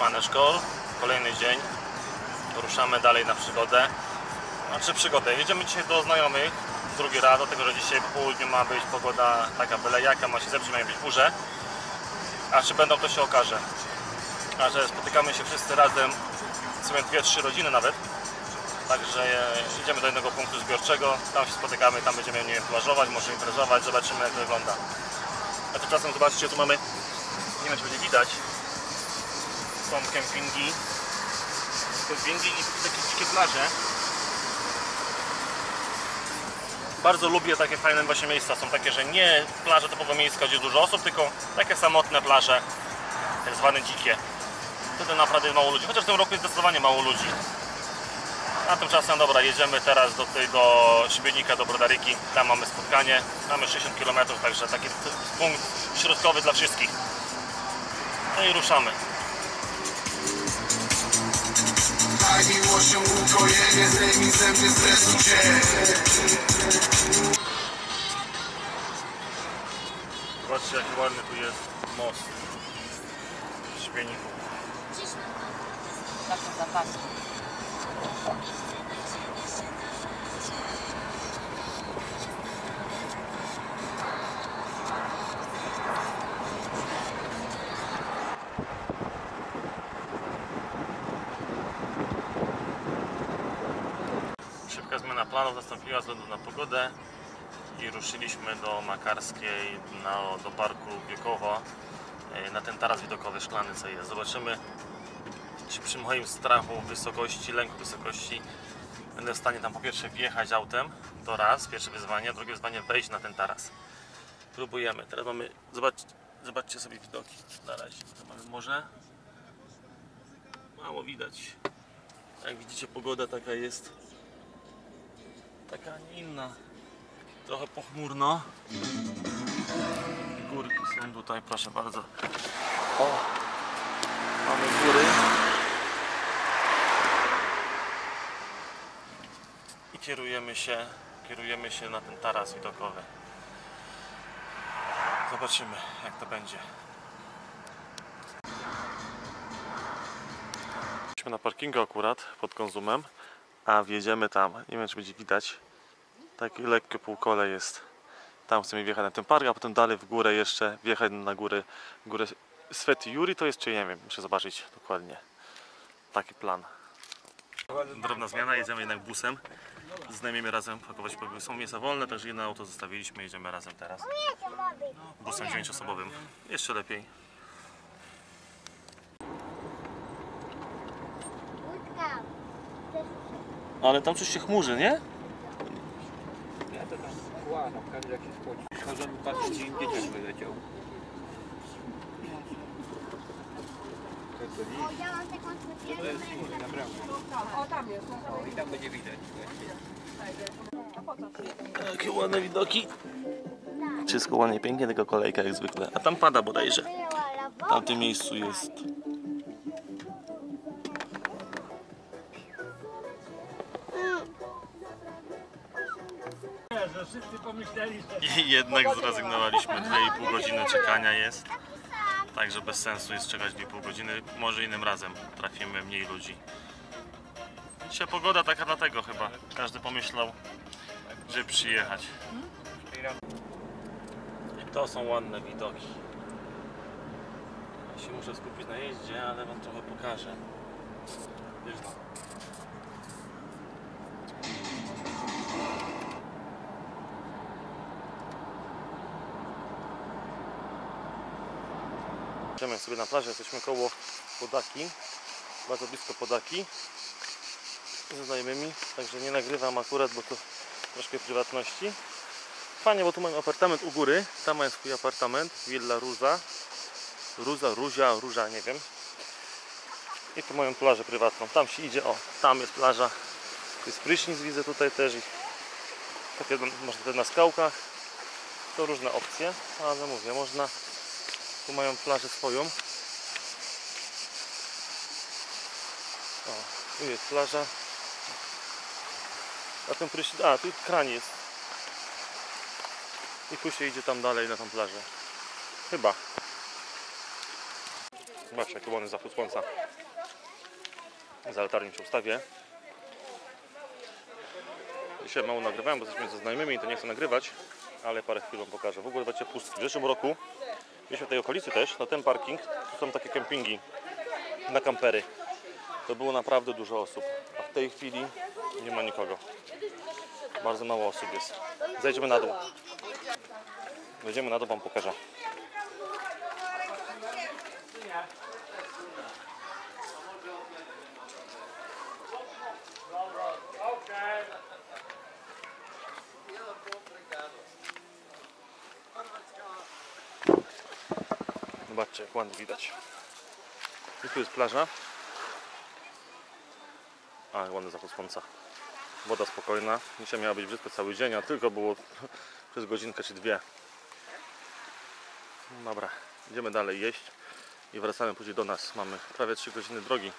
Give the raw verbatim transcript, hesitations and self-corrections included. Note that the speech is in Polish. Mamy szkol, kolejny dzień, ruszamy dalej na przygodę. Znaczy przygodę, jedziemy dzisiaj do znajomych, drugi raz, dlatego że dzisiaj po południu ma być pogoda taka byle jaka, ma się zepsuć, mają być burze. A czy będą, to się okaże. A że spotykamy się wszyscy razem, w sumie dwie, trzy rodziny nawet. Także idziemy do jednego punktu zbiorczego, tam się spotykamy, tam będziemy, nie wiem, plażować, może imprezować, zobaczymy jak to wygląda. A tymczasem zobaczcie, tu mamy, nie wiem czy będzie widać, są kempingi, kempingi i takie dzikie plaże. Bardzo lubię takie fajne właśnie miejsca, są takie, że nie plaże typowo miejska, gdzie dużo osób, tylko takie samotne plaże, tak zwane dzikie. Wtedy naprawdę mało ludzi, chociaż w tym roku jest zdecydowanie mało ludzi. A tymczasem, dobra, jedziemy teraz do, tej, do Świebodnika, do Brodariki, tam mamy spotkanie, mamy sześćdziesiąt kilometrów, także taki punkt środkowy dla wszystkich. No i ruszamy. Zobaczcie jaki ładny tu jest most w Świebodniku. Szybka zmiana planów nastąpiła ze względu na pogodę i ruszyliśmy do Makarskiej, na, do Parku Biokovo, na ten taras widokowy szklany, co jest. Zobaczymy, czy przy moim strachu wysokości, lęku wysokości będę w stanie tam po pierwsze wjechać autem, to raz, pierwsze wyzwanie, a drugie wyzwanie wejść na ten taras. Próbujemy, teraz mamy, zobaczcie, zobaczcie sobie widoki, na razie mamy morze, mało widać, jak widzicie pogoda taka jest, taka inna, trochę pochmurno, górki są tutaj, proszę bardzo, o, mamy góry. Kierujemy się, kierujemy się na ten taras widokowy. Zobaczymy jak to będzie. Jesteśmy na parkingu akurat pod Konzumem, a wjedziemy tam. Nie wiem czy będzie widać. Takie lekkie półkole jest. Tam chcemy wjechać na ten park, a potem dalej w górę jeszcze wjechać na górę, górę Sveti-Juri to jest, czy nie wiem, muszę zobaczyć dokładnie. Taki plan. Drobna zmiana, jedziemy jednak busem. Z znajomymi razem pakować, bo są miejsca wolne, także jedno auto zostawiliśmy, jedziemy razem teraz. Busem dziewięcioosobowym, jeszcze lepiej. Ale tam coś się chmurzy, nie? Ja to tam kła, na każdy jak się spłoci. Chodzą patrzeć, gdzie im dzieciak wyleciał. I tam będzie widać. Jakie ładne widoki. Wszystko ładnie, pięknie, tylko kolejka jak zwykle. A tam pada bodajże. W tamtym miejscu jest. I jednak zrezygnowaliśmy. dwie i pół godziny czekania jest. Także bez sensu jest czekać dwie i pół godziny, może innym razem trafimy mniej ludzi. Dzisiaj pogoda taka dlatego chyba, każdy pomyślał, że przyjechać. I to są ładne widoki. Ja się muszę skupić na jeździe, ale wam trochę pokażę. Idziemy sobie na plażę, jesteśmy koło Podaki, bardzo blisko Podaki ze znajomymi, także nie nagrywam akurat, bo to troszkę prywatności. Fajnie, bo tu mamy apartament u góry, tam jest swój apartament, Villa Ruza, Ruza, Ruzia, Róża, nie wiem. I tu mają plażę prywatną, tam się idzie, o, tam jest plaża, tu jest prysznic, widzę tutaj też i takie, można też na skałkach, to różne opcje, ale mówię, można. Tu mają plażę swoją. O, tu jest plaża. A ten prysznic, a tu kran jest. I później idzie tam dalej na tą plażę. Chyba. Zobaczcie, jaki ładny zachód słońca. Za latarnią się ustawię. Dzisiaj mało nagrywałem, bo jesteśmy ze znajomymi i to nie chcę nagrywać, ale parę chwil wam pokażę. W ogóle będzie pusty. W zeszłym roku byliśmy w tej okolicy też, na ten parking. Tu są takie kempingi na kampery. To było naprawdę dużo osób, a w tej chwili nie ma nikogo. Bardzo mało osób jest. Zejdziemy na dół. Wejdziemy na dół, wam pokażę. Zobaczcie, jak ładnie widać. I tu jest plaża. A, ładny zachód słońca. Woda spokojna. Dzisiaj miała być brzydko cały dzień, a tylko było przez godzinkę czy dwie. Dobra, idziemy dalej jeść i wracamy później do nas. Mamy prawie trzy godziny drogi.